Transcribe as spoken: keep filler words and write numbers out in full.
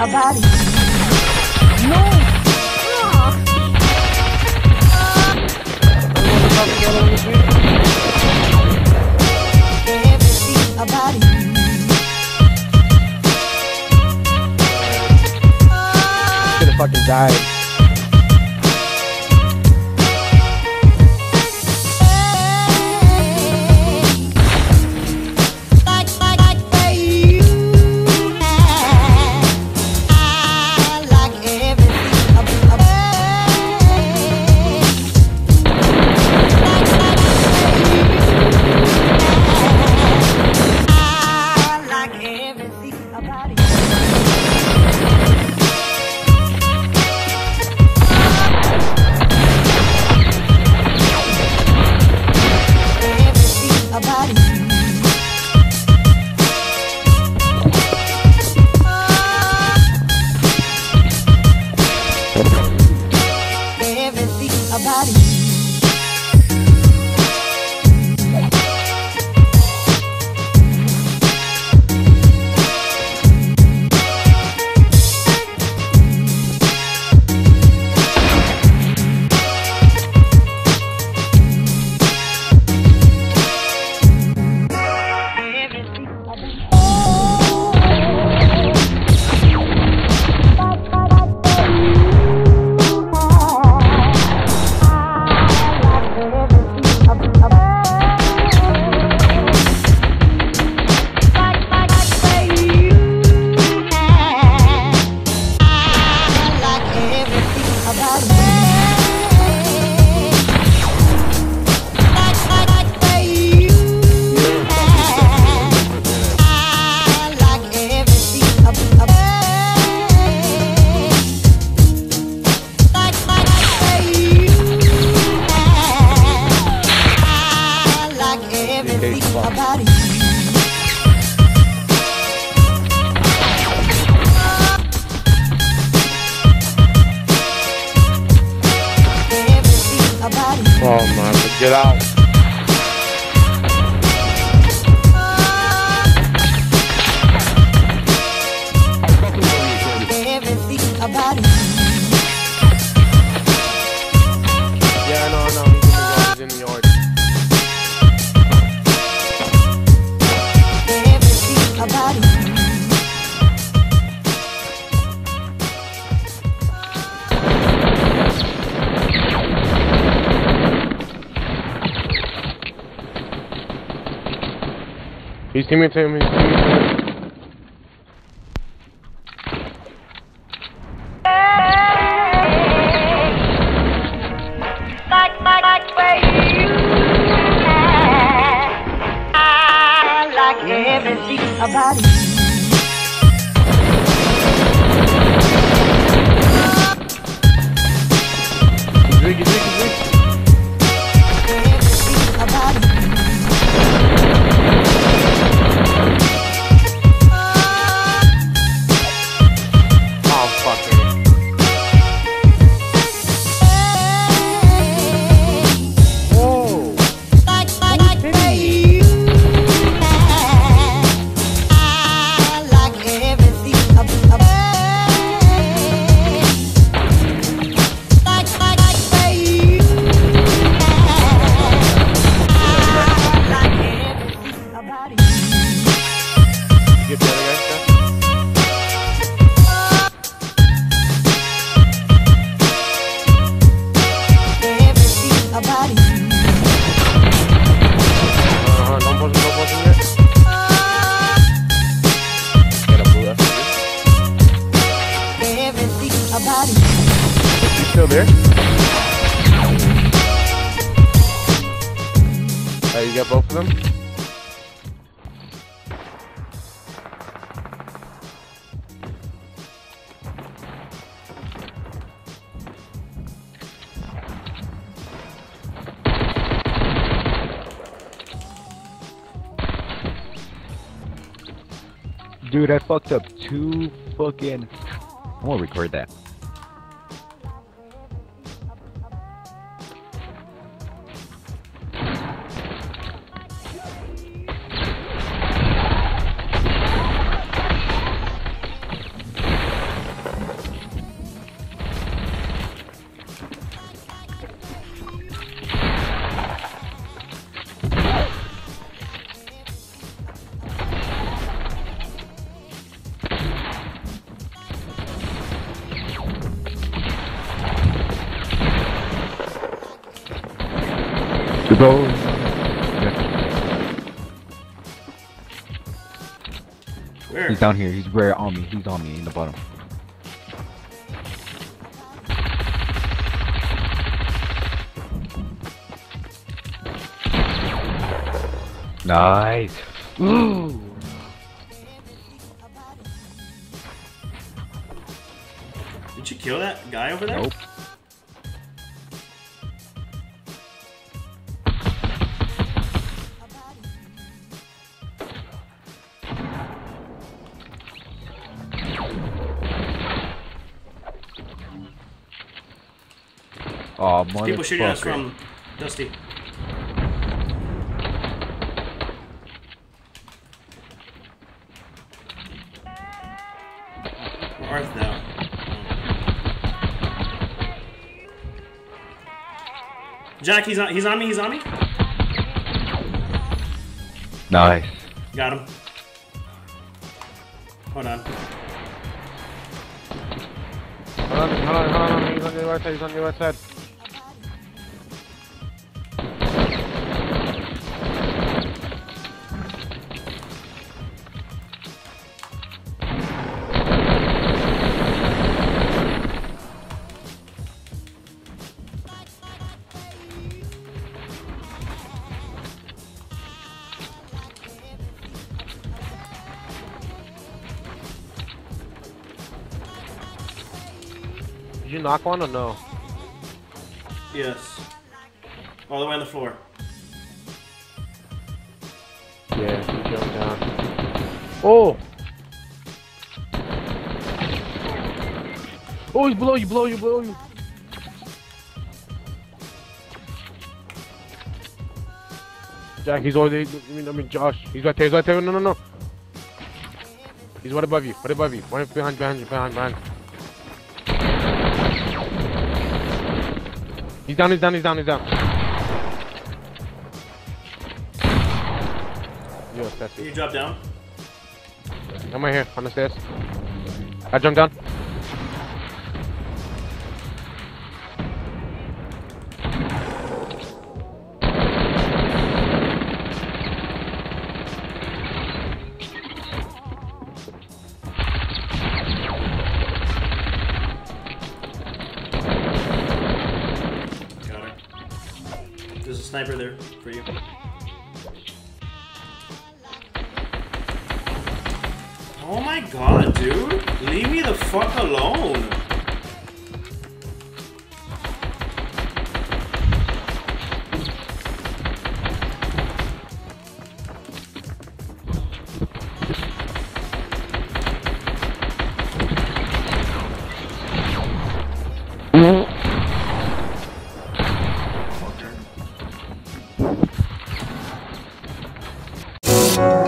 a body. No! A body. Should've fucking died. Oh man, get out. Yeah, no, no, I'm going to go to New York. He's teaming to him, he's teaming to him. I like everything about it. Drink it, drink it, drink it. Still there? Uh, you got both of them? Dude, I fucked up two fucking... I won't record that. to those that... Where? He's down here, he's right on me, he's on me in the bottom. Nice. Ooh. Did you kill that guy over there? Nope. Oh, people shooting us from Dusty. Earth now. Jack, he's on, he's on me, he's on me. Nice. Got him. Hold on. Hold on, hold on, hold on. He's on the right side, he's on the right side. Did you knock one or no? Yes. All the way on the floor. Yeah, he jumped down. Oh! Oh, he's below you, below you, below you! Jack, he's over there. I mean, I mean, Josh. He's right there, he's right there. No, no, no. He's right above you, right above you. Right behind, behind you, behind, behind. He's down, he's down, he's down, he's down. Yo, that's Can it. You drop down? I'm right here, on the stairs. I jumped down. There's a sniper there for you. Oh my god, dude! Leave me the fuck alone! Thank you.